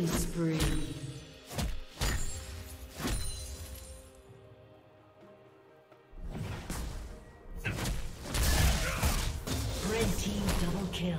Killing spree. Red team double kill.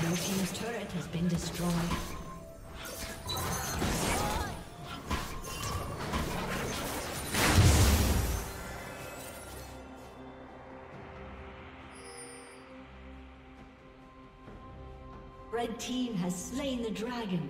Blue team's turret has been destroyed. Red team has slain the dragon.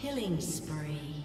Killing spree.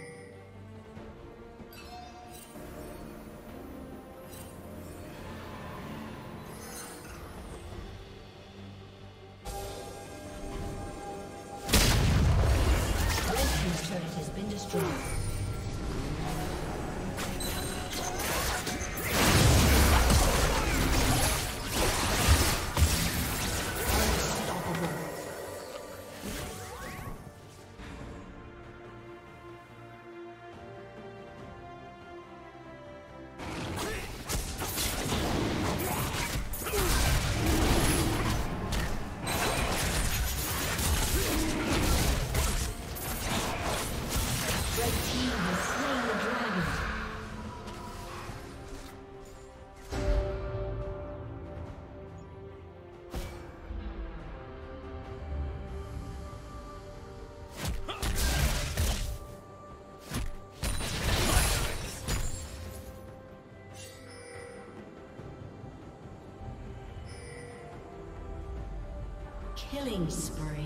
Killing spree.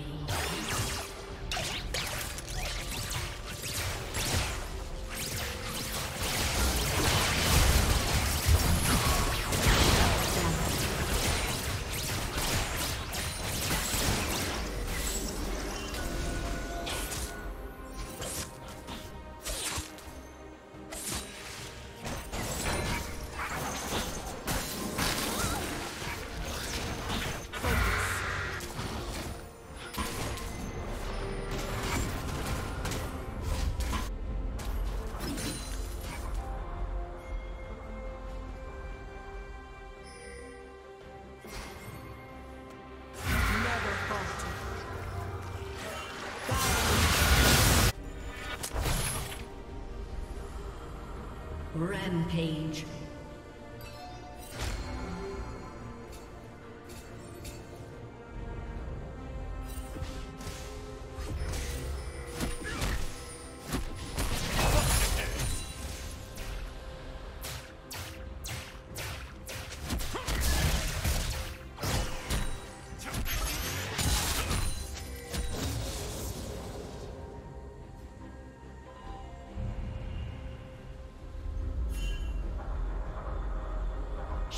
Rampage.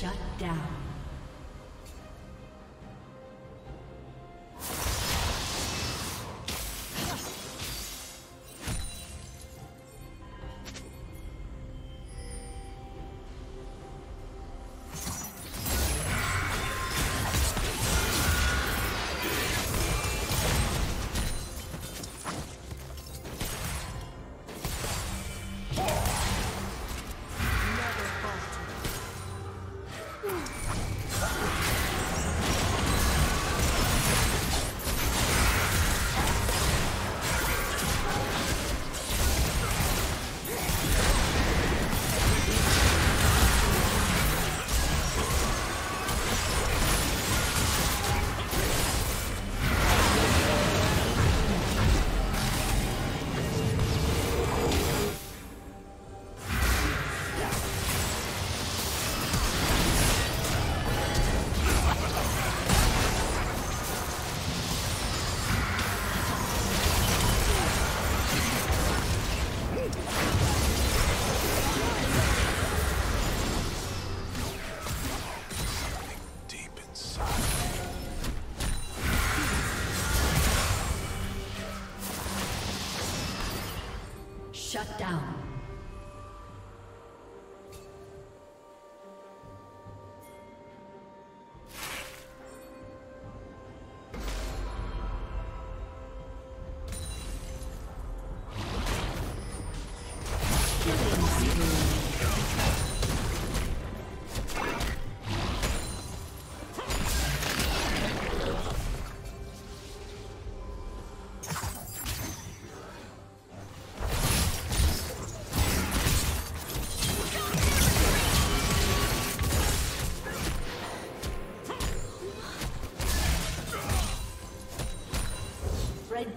Shut down. Shut down. Red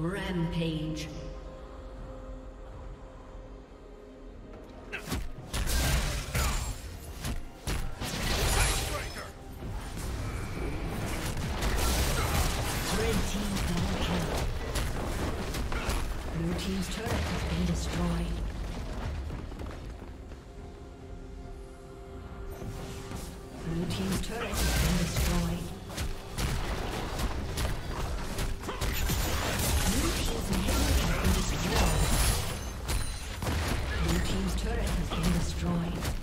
Rampage. Blue team's turret has been destroyed. Blue team's inhibitor has been destroyed. Blue team's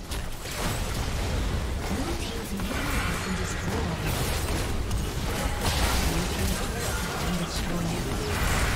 turret has been destroyed.